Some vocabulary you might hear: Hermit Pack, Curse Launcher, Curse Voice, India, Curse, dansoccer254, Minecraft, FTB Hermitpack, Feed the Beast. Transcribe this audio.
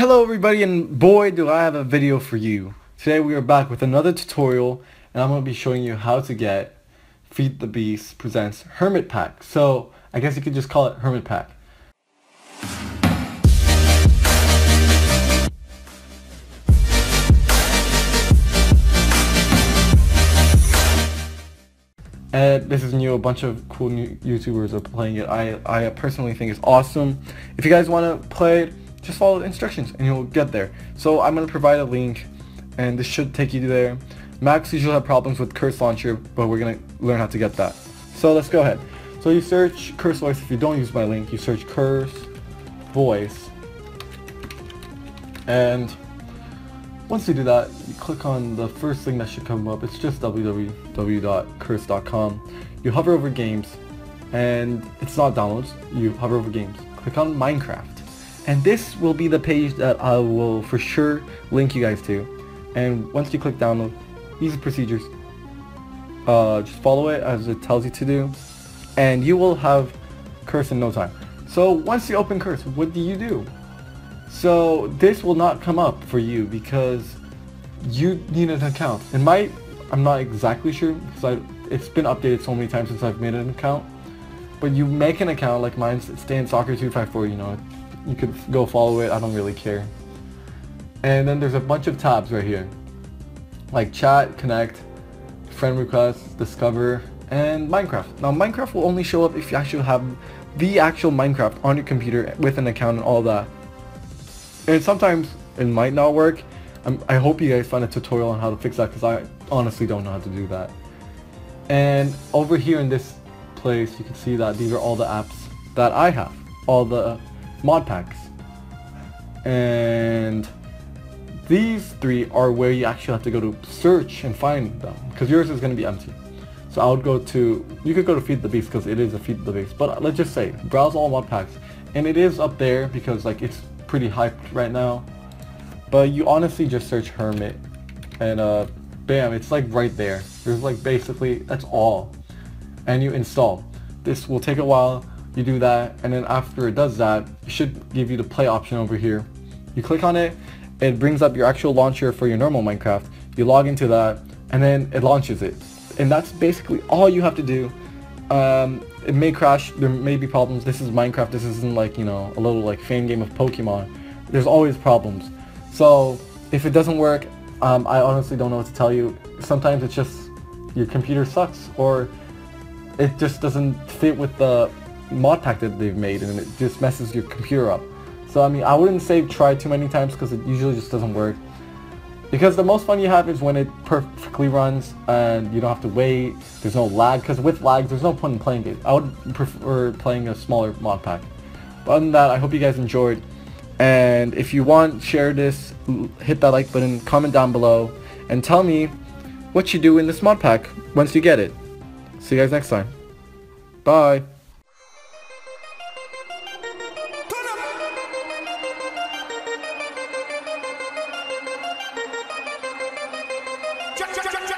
Hello everybody, and boy do I have a video for you. Today we are back with another tutorial, and I'm going to be showing you how to get Feed the Beast presents Hermit Pack. So I guess you could just call it Hermit Pack. This is new. A bunch of cool new YouTubers are playing it. I personally think it's awesome. If you guys want to play it, just follow the instructions and you'll get there. So I'm going to provide a link, and this should take you there. Max usually have problems with Curse Launcher, but we're going to learn how to get that. So let's go ahead. So you search Curse Voice. If you don't use my link, you search Curse Voice. And once you do that, you click on the first thing that should come up. It's just www.curse.com. You hover over games, and it's not downloads. You hover over games. Click on Minecraft. And this will be the page that I will for sure link you guys to. And once you click download, easy procedures. Just follow it as it tells you to do, and you will have Curse in no time. So once you open Curse, what do you do? So this will not come up for you because you need an account. In my, I'm not exactly sure because it's been updated so many times since I've made an account. But you make an account like mine. It's dansoccer254. You know. You could go follow it, I don't really care. And then there's a bunch of tabs right here, like chat, connect, friend requests, discover, and Minecraft. Now Minecraft will only show up if you actually have the actual Minecraft on your computer with an account and all that. And sometimes it might not work. I hope you guys find a tutorial on how to fix that, because I honestly don't know how to do that. And over here in this place, you can see that these are all the apps that I have, all the mod packs, and these three are where you actually have to go to search and find them, because yours is going to be empty. So I would go to, you could go to Feed the Beast because it is a Feed the Beast, but let's just say browse all mod packs, and it is up there because like it's pretty hyped right now. But you honestly just search Hermit, and bam, it's like right there. There's like basically that's all, and you install. This will take a while. You do that, and then after it does that, it should give you the play option over here. You click on it, it brings up your actual launcher for your normal Minecraft. You log into that, and then it launches it. And that's basically all you have to do. It may crash, there may be problems. This is Minecraft, this isn't like, you know, a little like fan game of Pokemon. There's always problems. So if it doesn't work, I honestly don't know what to tell you. Sometimes it's just your computer sucks, or it just doesn't fit with the mod pack that they've made, and it just messes your computer up. So I mean, I wouldn't say try too many times, because it usually just doesn't work. Because the most fun you have is when it perfectly runs and you don't have to wait. There's no lag, because with lag there's no point in playing it. I would prefer playing a smaller mod pack. But other than that, I hope you guys enjoyed, and if you want, share this, hit that like button, comment down below, and tell me what you do in this mod pack once you get it. See you guys next time. Bye. Check, check, check.